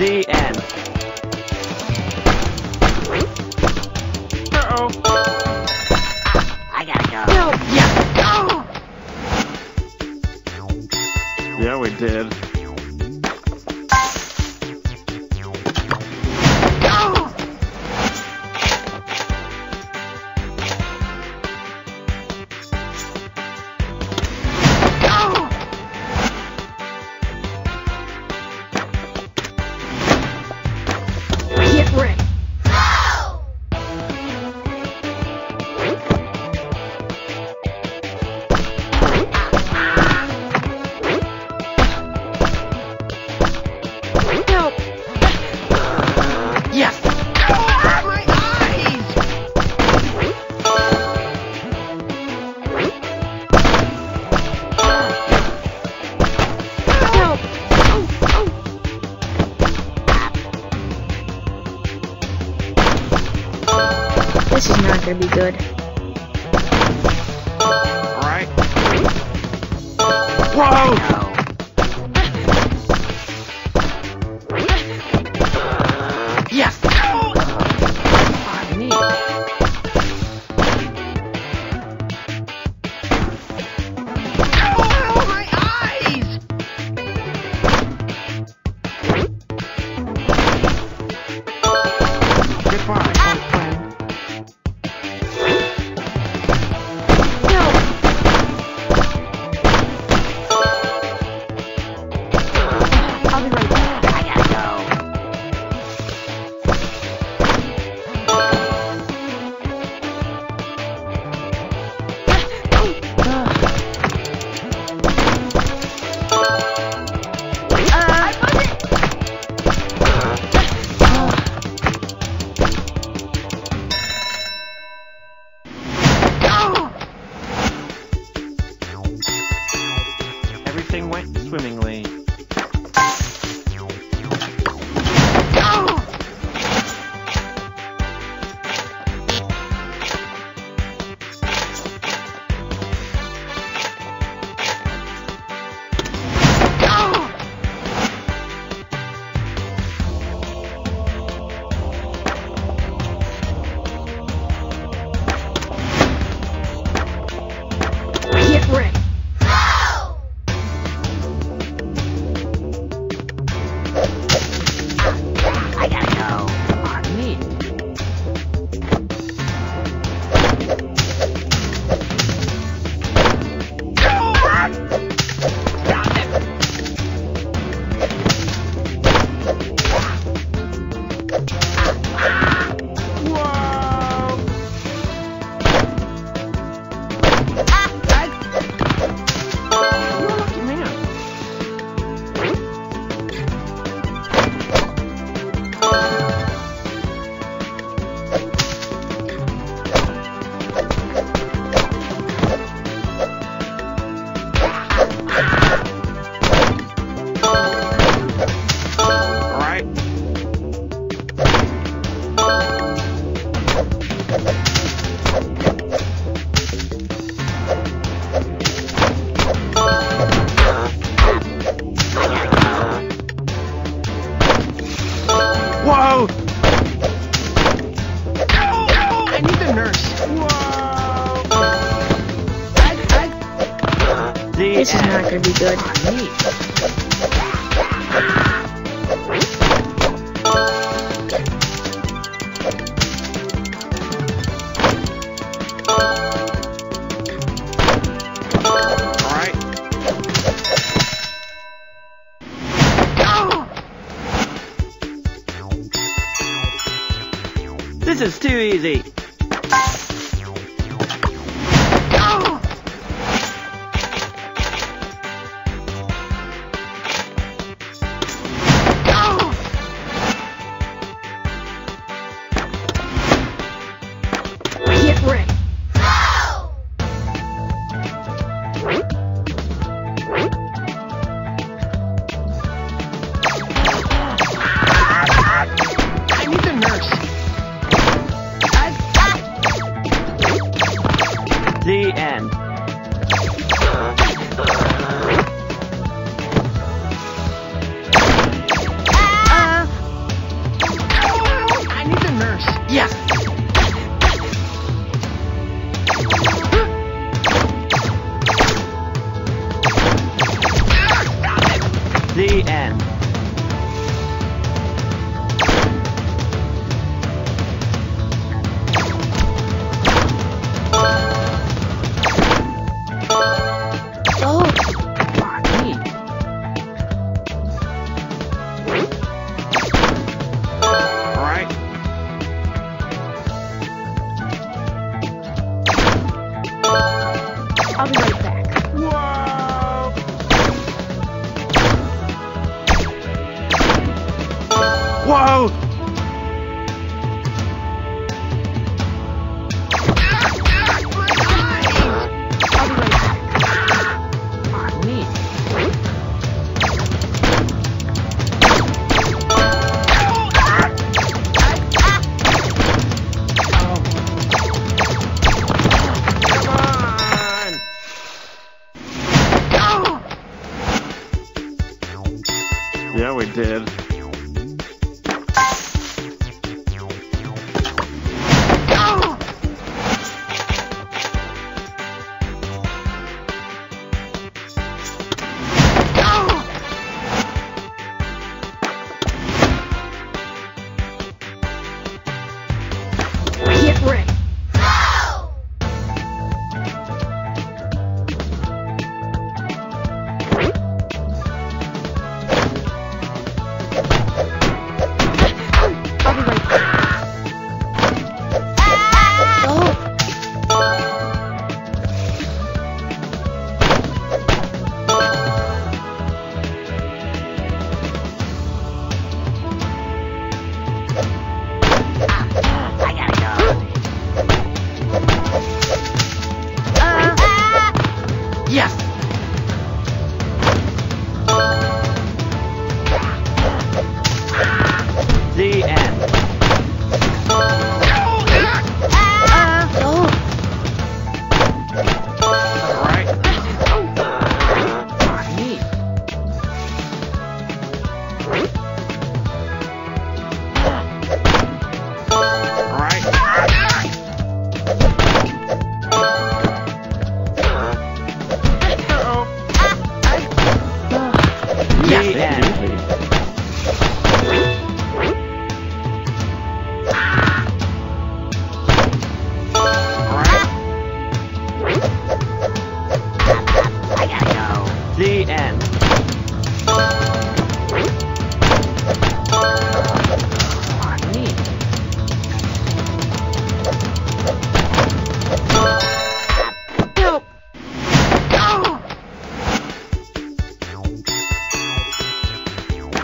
The end. Uh-oh. I gotta go. No. Yeah. Oh. Yeah, we did. This is not gonna be good. Alright. Whoa! Went swimmingly. Whoa! I need the nurse. Whoa! This is not gonna be good. This is too easy. man. Yeah, we did.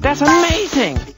That's amazing!